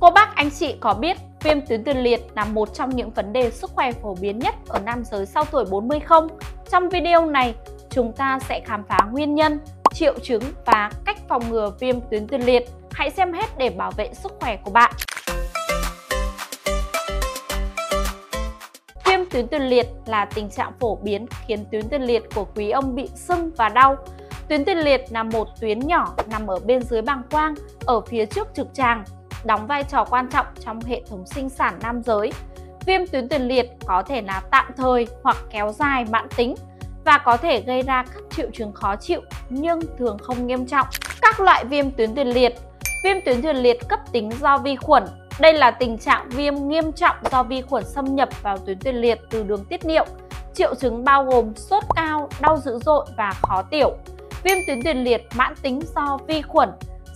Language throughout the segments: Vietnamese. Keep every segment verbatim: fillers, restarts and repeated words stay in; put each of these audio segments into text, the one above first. Cô bác anh chị có biết viêm tuyến tiền liệt là một trong những vấn đề sức khỏe phổ biến nhất ở nam giới sau tuổi bốn mươi không? Trong video này, chúng ta sẽ khám phá nguyên nhân, triệu chứng và cách phòng ngừa viêm tuyến tiền liệt. Hãy xem hết để bảo vệ sức khỏe của bạn. Viêm tuyến tiền liệt là tình trạng phổ biến khiến tuyến tiền liệt của quý ông bị sưng và đau. Tuyến tiền liệt là một tuyến nhỏ nằm ở bên dưới bàng quang, ở phía trước trực tràng, đóng vai trò quan trọng trong hệ thống sinh sản nam giới. Viêm tuyến tiền liệt có thể là tạm thời hoặc kéo dài mãn tính và có thể gây ra các triệu chứng khó chịu nhưng thường không nghiêm trọng. Các loại viêm tuyến tiền liệt. Viêm tuyến tiền liệt cấp tính do vi khuẩn. Đây là tình trạng viêm nghiêm trọng do vi khuẩn xâm nhập vào tuyến tiền liệt từ đường tiết niệu. Triệu chứng bao gồm sốt cao, đau dữ dội và khó tiểu. Viêm tuyến tiền liệt mãn tính do vi khuẩn.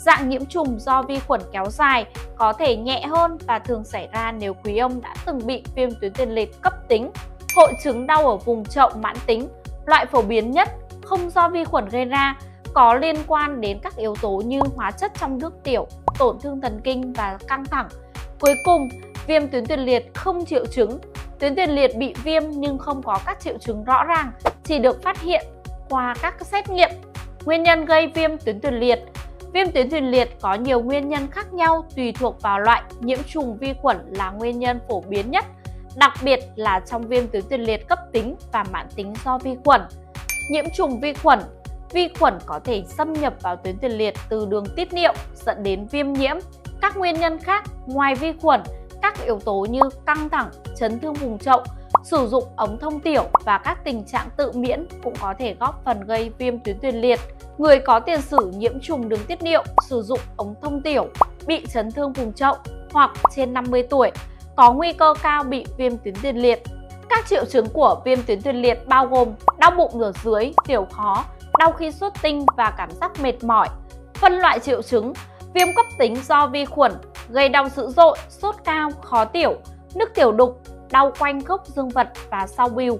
Dạng nhiễm trùng do vi khuẩn kéo dài, có thể nhẹ hơn và thường xảy ra nếu quý ông đã từng bị viêm tuyến tiền liệt cấp tính. Hội chứng đau ở vùng chậu mãn tính, loại phổ biến nhất, không do vi khuẩn gây ra, có liên quan đến các yếu tố như hóa chất trong nước tiểu, tổn thương thần kinh và căng thẳng. Cuối cùng, viêm tuyến tiền liệt không triệu chứng. Tuyến tiền liệt bị viêm nhưng không có các triệu chứng rõ ràng, chỉ được phát hiện qua các xét nghiệm. Nguyên nhân gây viêm tuyến tiền liệt. Viêm tuyến tiền liệt có nhiều nguyên nhân khác nhau tùy thuộc vào loại. Nhiễm trùng vi khuẩn là nguyên nhân phổ biến nhất, đặc biệt là trong viêm tuyến tiền liệt cấp tính và mãn tính do vi khuẩn. Nhiễm trùng vi khuẩn. Vi khuẩn có thể xâm nhập vào tuyến tiền liệt từ đường tiết niệu dẫn đến viêm nhiễm. Các nguyên nhân khác ngoài vi khuẩn, các yếu tố như căng thẳng, chấn thương vùng chậu, sử dụng ống thông tiểu và các tình trạng tự miễn cũng có thể góp phần gây viêm tuyến tiền liệt. Người có tiền sử nhiễm trùng đường tiết niệu, sử dụng ống thông tiểu, bị chấn thương vùng chậu hoặc trên năm mươi tuổi có nguy cơ cao bị viêm tuyến tiền liệt. Các triệu chứng của viêm tuyến tiền liệt bao gồm đau bụng ở dưới, tiểu khó, đau khi xuất tinh và cảm giác mệt mỏi. Phân loại triệu chứng: viêm cấp tính do vi khuẩn gây đau dữ dội, sốt cao, khó tiểu, nước tiểu đục, đau quanh gốc dương vật và sau bìu.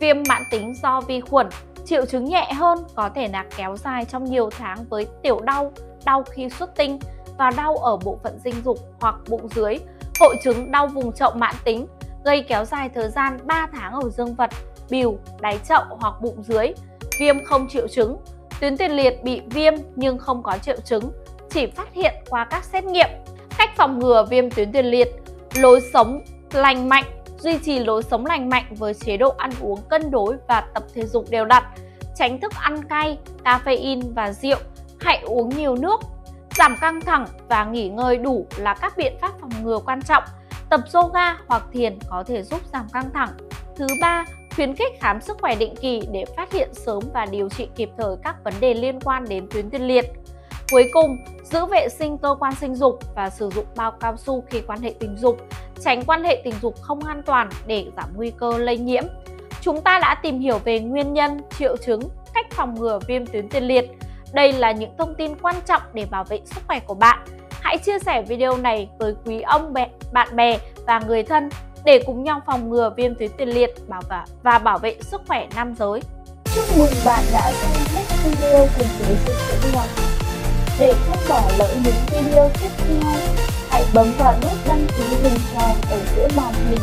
Viêm mãn tính do vi khuẩn, triệu chứng nhẹ hơn, có thể là kéo dài trong nhiều tháng với tiểu đau, đau khi xuất tinh và đau ở bộ phận dinh dục hoặc bụng dưới. Hội chứng đau vùng chậu mãn tính gây kéo dài thời gian ba tháng ở dương vật, bìu, đáy chậu hoặc bụng dưới. Viêm không triệu chứng, tuyến tiền liệt bị viêm nhưng không có triệu chứng, chỉ phát hiện qua các xét nghiệm. Cách phòng ngừa viêm tuyến tiền liệt: lối sống lành mạnh, duy trì lối sống lành mạnh với chế độ ăn uống cân đối và tập thể dục đều đặn, tránh thức ăn cay, caffeine và rượu, hãy uống nhiều nước, giảm căng thẳng và nghỉ ngơi đủ là các biện pháp phòng ngừa quan trọng. Tập yoga hoặc thiền có thể giúp giảm căng thẳng. Thứ ba, khuyến khích khám sức khỏe định kỳ để phát hiện sớm và điều trị kịp thời các vấn đề liên quan đến tuyến tiền liệt. Cuối cùng, giữ vệ sinh cơ quan sinh dục và sử dụng bao cao su khi quan hệ tình dục, tránh quan hệ tình dục không an toàn để giảm nguy cơ lây nhiễm. Chúng ta đã tìm hiểu về nguyên nhân, triệu chứng, cách phòng ngừa viêm tuyến tiền liệt. Đây là những thông tin quan trọng để bảo vệ sức khỏe của bạn. Hãy chia sẻ video này với quý ông, bạn bè và người thân để cùng nhau phòng ngừa viêm tuyến tiền liệt và bảo vệ sức khỏe nam giới. Chúc mừng bạn đã xem hết video cùng với Dinh Dưỡng Ngọc. Để không bỏ lỡ những video tiếp theo, hãy bấm vào nút đăng ký hình tròn ở giữa màn hình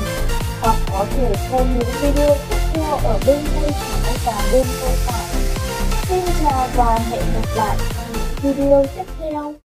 hoặc có thể xem những video tiếp theo ở bên tay trái và bên tay phải. Xin chào và hẹn gặp lại trong những video tiếp theo.